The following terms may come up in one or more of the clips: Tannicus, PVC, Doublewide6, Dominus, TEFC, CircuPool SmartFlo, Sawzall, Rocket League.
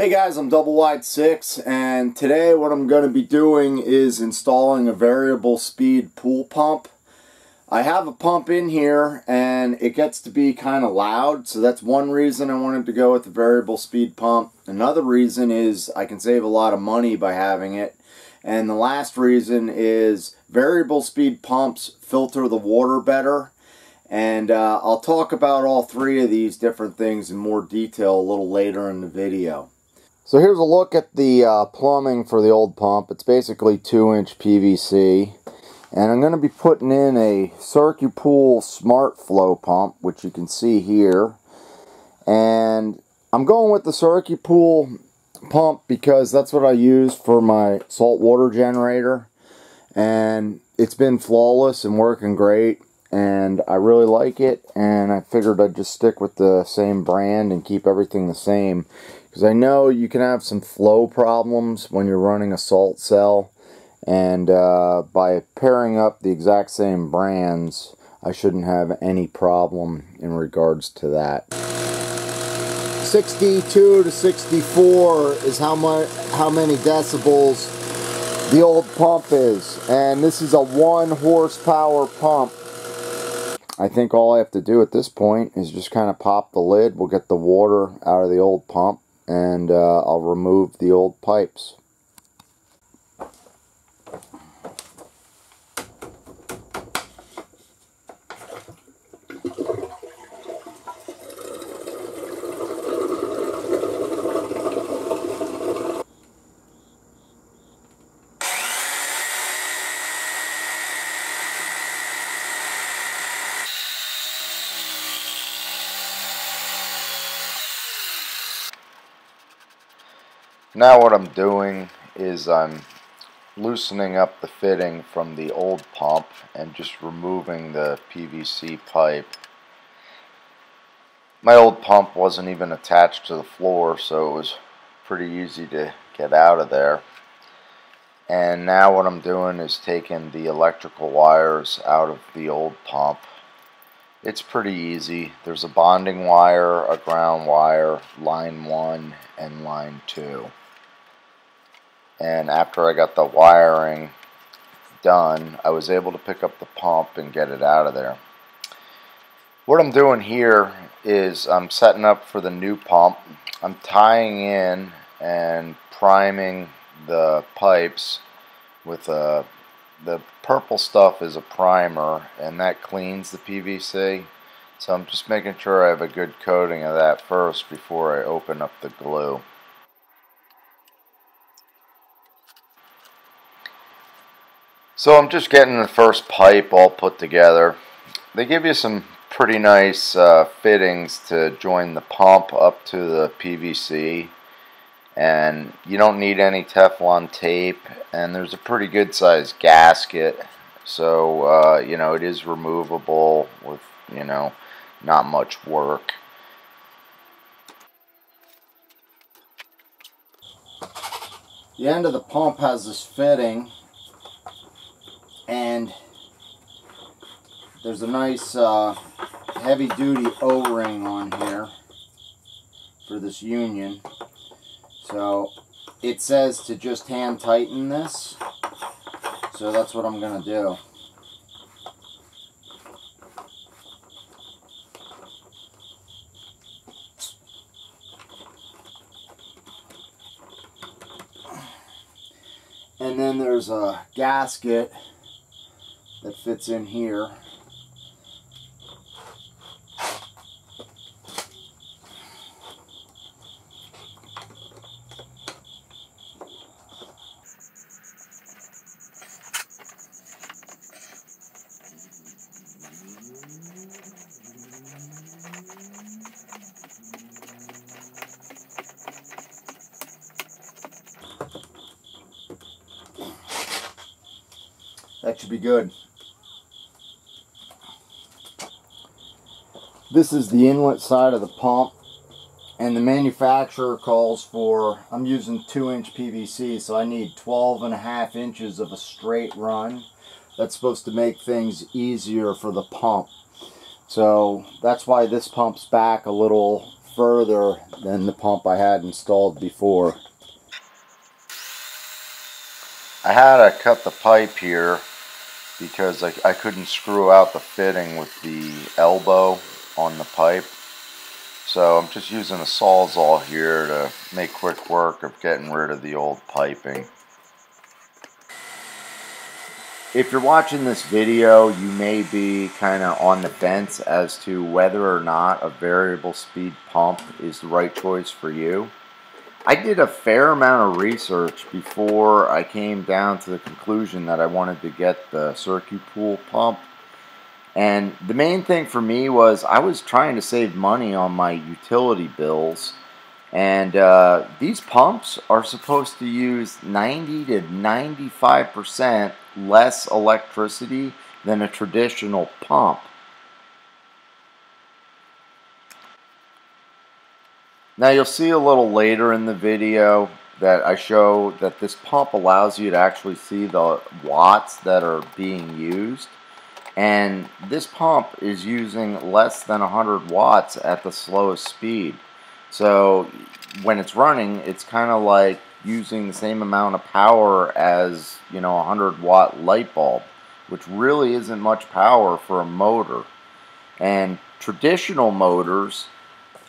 Hey guys, I'm Doublewide6, and today what I'm going to be doing is installing a variable speed pool pump. I have a pump in here and it gets to be kind of loud, so that's one reason I wanted to go with the variable speed pump. Another reason is I can save a lot of money by having it. And the last reason is variable speed pumps filter the water better. And I'll talk about all three of these different things in more detail a little later in the video. So here's a look at the plumbing for the old pump. It's basically 2-inch PVC. And I'm going to be putting in a CircuPool SmartFlo pump, which you can see here. And I'm going with the CircuPool pump because that's what I use for my saltwater generator. And it's been flawless and working great. And I really like it. And I figured I'd just stick with the same brand and keep everything the same. Because I know you can have some flow problems when you're running a salt cell, and by pairing up the exact same brands, I shouldn't have any problem in regards to that. 62 to 64 is how many decibels the old pump is, and this is a 1 horsepower pump. I think all I have to do at this point is just kind of pop the lid. We'll get the water out of the old pump. And I'll remove the old pipes. Now what I'm doing is I'm loosening up the fitting from the old pump and just removing the PVC pipe. My old pump wasn't even attached to the floor, so it was pretty easy to get out of there. And now what I'm doing is taking the electrical wires out of the old pump. It's pretty easy. There's a bonding wire, a ground wire, line 1 and line 2. And after I got the wiring done, I was able to pick up the pump and get it out of there. What I'm doing here is I'm setting up for the new pump. I'm tying in and priming the pipes with the purple stuff is a primer, and that cleans the PVC. So I'm just making sure I have a good coating of that first before I open up the glue. So I'm just getting the first pipe all put together. They give you some pretty nice fittings to join the pump up to the PVC, and you don't need any Teflon tape, and there's a pretty good sized gasket, so you know, it is removable with, you know, not much work. The end of the pump has this fitting, and there's a nice heavy-duty O-ring on here for this union. So it says to just hand tighten this, so that's what I'm going to do. And then there's a gasket that fits in here. That should be good. This is the inlet side of the pump, and the manufacturer calls for, I'm using 2-inch PVC, so I need 12.5 inches of a straight run. That's supposed to make things easier for the pump. So that's why this pump's back a little further than the pump I had installed before. I had to cut the pipe here because I couldn't screw out the fitting with the elbow on the pipe. So I'm just using a Sawzall here to make quick work of getting rid of the old piping. If you're watching this video, you may be kind of on the fence as to whether or not a variable speed pump is the right choice for you. I did a fair amount of research before I came down to the conclusion that I wanted to get the CircuPool pump. And the main thing for me was I was trying to save money on my utility bills. And these pumps are supposed to use 90 to 95% less electricity than a traditional pump. Now you'll see a little later in the video that I show that this pump allows you to actually see the watts that are being used. And this pump is using less than 100 watts at the slowest speed. So when it's running, it's kind of like using the same amount of power as, you know, a 100-watt light bulb, which really isn't much power for a motor. And traditional motors,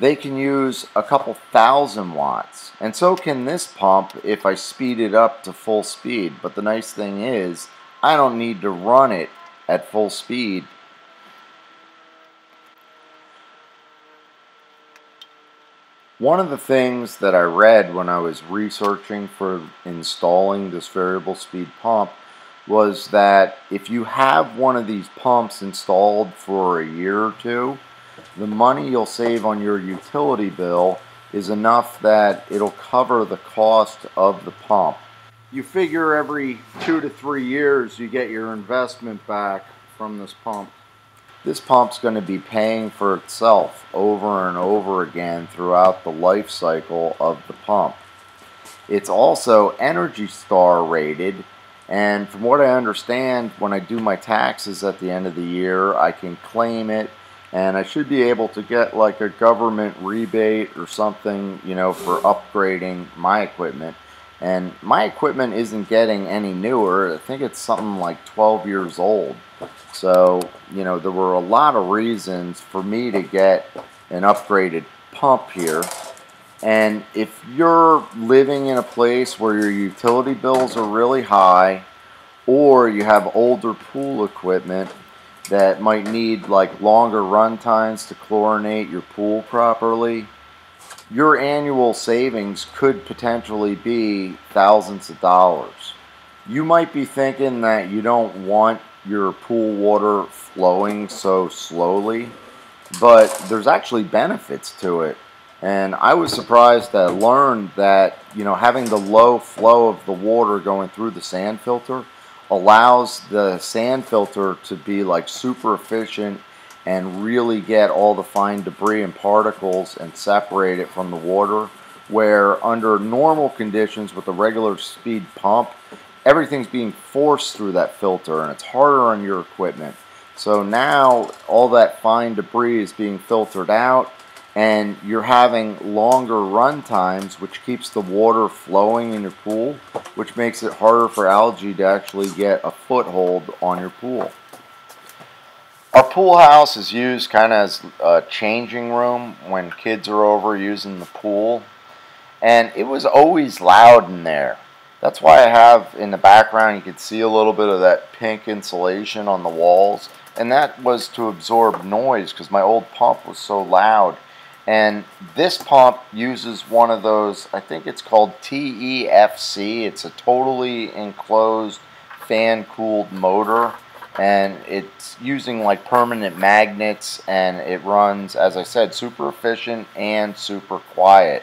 they can use a couple thousand watts. And so can this pump if I speed it up to full speed. But the nice thing is, I don't need to run it at full speed. One of the things that I read when I was researching for installing this variable speed pump was that if you have one of these pumps installed for a year or two, the money you'll save on your utility bill is enough that it'll cover the cost of the pump. You figure every 2 to 3 years you get your investment back from this pump. This pump's going to be paying for itself over and over again throughout the life cycle of the pump. It's also Energy Star rated, and from what I understand, when I do my taxes at the end of the year, I can claim it, and I should be able to get like a government rebate or something, you know, for upgrading my equipment. And my equipment isn't getting any newer. I think it's something like 12 years old. So, you know, there were a lot of reasons for me to get an upgraded pump here. And if you're living in a place where your utility bills are really high, or you have older pool equipment that might need like longer run times to chlorinate your pool properly, your annual savings could potentially be thousands of dollars. You might be thinking that you don't want your pool water flowing so slowly, but there's actually benefits to it. And I was surprised that I learned that, you know, having the low flow of the water going through the sand filter allows the sand filter to be like super efficient and really get all the fine debris and particles and separate it from the water, where under normal conditions with a regular speed pump, everything's being forced through that filter and it's harder on your equipment. So now all that fine debris is being filtered out and you're having longer run times, which keeps the water flowing in your pool, which makes it harder for algae to actually get a foothold on your pool. Our pool house is used kind of as a changing room when kids are over using the pool, and it was always loud in there. That's why I have in the background, you can see a little bit of that pink insulation on the walls. And that was to absorb noise because my old pump was so loud. And this pump uses one of those, I think it's called TEFC. It's a totally enclosed fan-cooled motor. And it's using like permanent magnets, and it runs, as I said, super efficient and super quiet.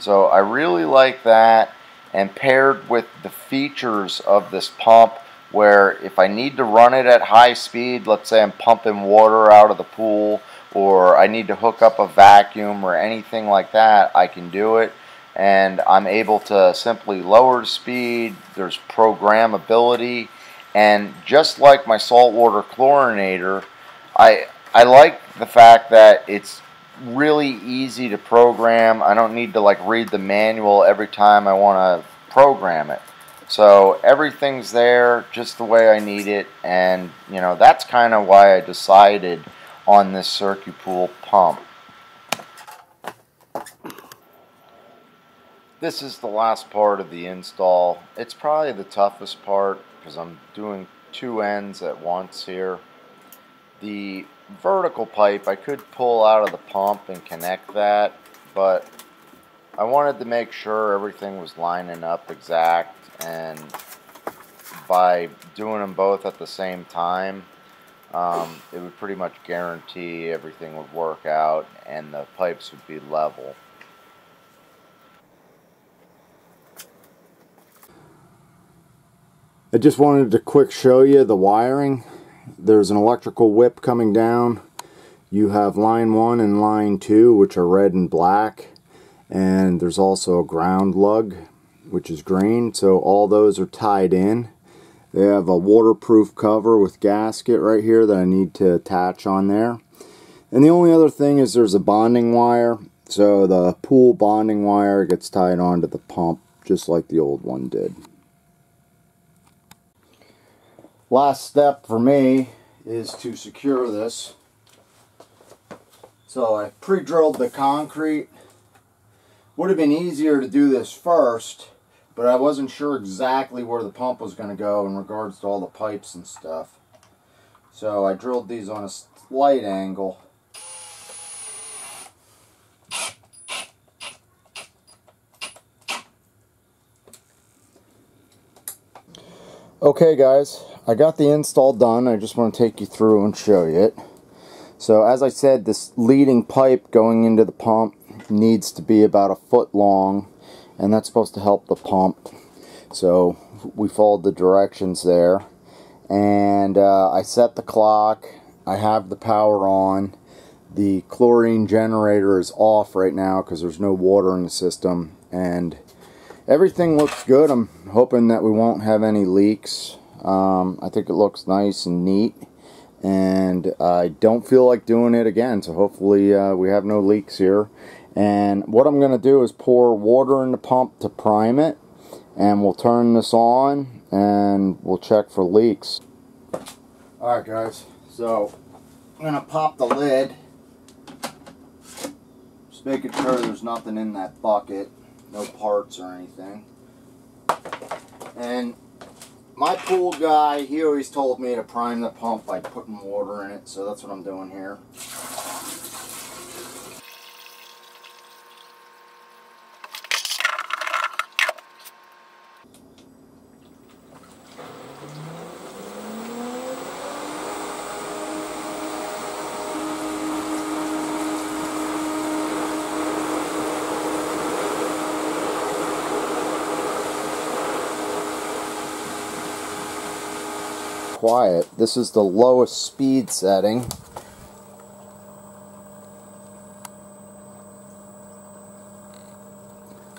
So I really like that. And paired with the features of this pump, where if I need to run it at high speed, let's say I'm pumping water out of the pool, or I need to hook up a vacuum or anything like that, I can do it. And I'm able to simply lower the speed. There's programmability. And just like my saltwater chlorinator, I like the fact that it's really easy to program. I don't need to like read the manual every time I want to program it. So everything's there just the way I need it, and you know, that's kind of why I decided on this CircuPool pump. This is the last part of the install. It's probably the toughest part because I'm doing two ends at once here. The vertical pipe I could pull out of the pump and connect that, but I wanted to make sure everything was lining up exact, and by doing them both at the same time, it would pretty much guarantee everything would work out and the pipes would be level. I just wanted to quick show you the wiring. There's an electrical whip coming down. You have line 1 and line 2, which are red and black, and there's also a ground lug, which is green, so all those are tied in. They have a waterproof cover with gasket right here that I need to attach on there. And the only other thing is there's a bonding wire, so the pool bonding wire gets tied onto the pump just like the old one did. Last step for me is to secure this. So I pre-drilled the concrete. Would have been easier to do this first, but I wasn't sure exactly where the pump was going to go in regards to all the pipes and stuff. So I drilled these on a slight angle. Okay guys, I got the install done. I just want to take you through and show you it. So as I said, this leading pipe going into the pump needs to be about 1 foot long, and that's supposed to help the pump. So we followed the directions there, and I set the clock. I have the power on. The chlorine generator is off right now because there's no water in the system, and everything looks good. I'm hoping that we won't have any leaks. I think it looks nice and neat, and I don't feel like doing it again, so hopefully we have no leaks here. And what I'm going to do is pour water in the pump to prime it, and we'll turn this on and we'll check for leaks. Alright guys, so I'm going to pop the lid, just making sure there's nothing in that bucket, no parts or anything. And my pool guy, he always told me to prime the pump by putting water in it, so that's what I'm doing here. Quiet. This is the lowest speed setting.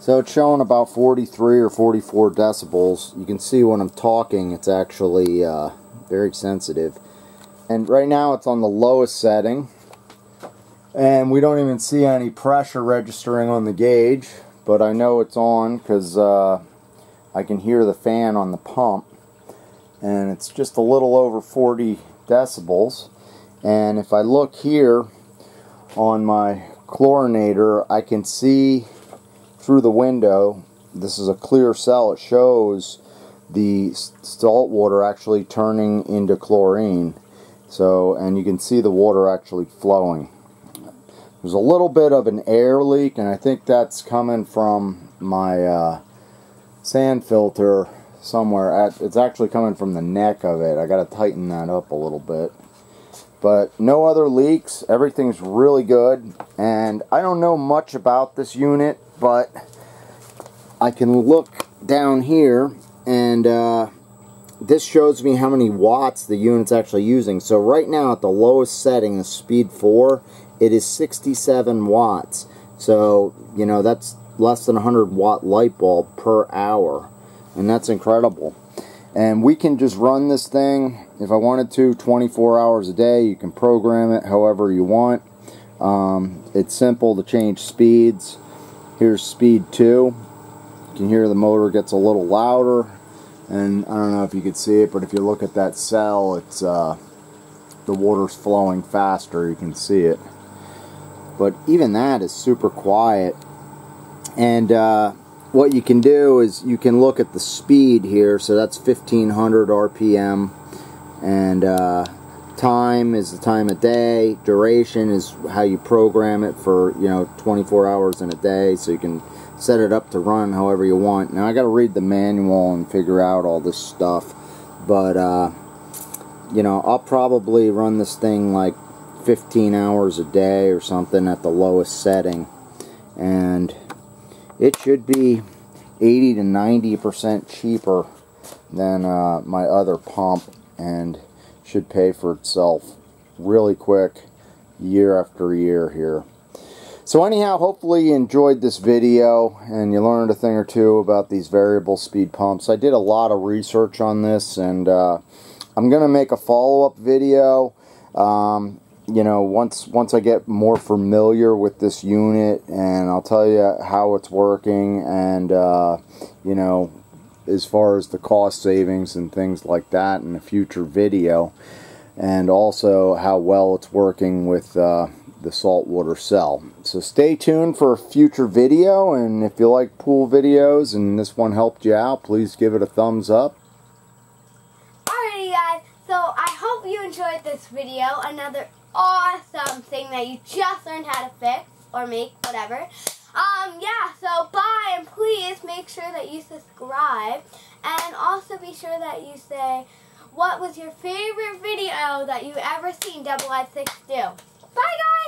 So it's showing about 43 or 44 decibels. You can see when I'm talking, it's actually very sensitive. And right now it's on the lowest setting, and we don't even see any pressure registering on the gauge, but I know it's on because I can hear the fan on the pump. And it's just a little over 40 decibels. And if I look here on my chlorinator, I can see through the window, this is a clear cell, it shows the salt water actually turning into chlorine. So, and you can see the water actually flowing. There's a little bit of an air leak, and I think that's coming from my sand filter somewhere. It's actually coming from the neck of it. I gotta tighten that up a little bit, but no other leaks. Everything's really good, and I don't know much about this unit, but I can look down here, and this shows me how many watts the unit's actually using. So right now at the lowest setting, the speed 4, it is 67 watts. So you know, that's less than 100 watt light bulb per hour. And that's incredible. And we can just run this thing, if I wanted to, 24 hours a day. You can program it however you want. It's simple to change speeds. Here's speed 2. You can hear the motor gets a little louder, and I don't know if you can see it, but if you look at that cell, it's the water's flowing faster. You can see it, but even that is super quiet. And what you can do is you can look at the speed here, so that's 1500 RPM, and time is the time of day, duration is how you program it for, you know, 24 hours in a day, so you can set it up to run however you want. Now I gotta read the manual and figure out all this stuff, but you know, I'll probably run this thing like 15 hours a day or something at the lowest setting, and it should be 80 to 90% cheaper than my other pump, and should pay for itself really quick year after year here. So anyhow, hopefully you enjoyed this video and you learned a thing or two about these variable speed pumps. I did a lot of research on this, and I'm gonna make a follow-up video. You know, once I get more familiar with this unit, and I'll tell you how it's working, and you know, as far as the cost savings and things like that in a future video, and also how well it's working with the saltwater cell. So stay tuned for a future video, and if you like pool videos and this one helped you out, please give it a thumbs up. Alrighty guys, so I hope you enjoyed this video. Another awesome thing that you just learned how to fix or make, whatever. Yeah, so bye, and please make sure that you subscribe, and also be sure that you say what was your favorite video that you've ever seen Doublewide6 do. Bye guys!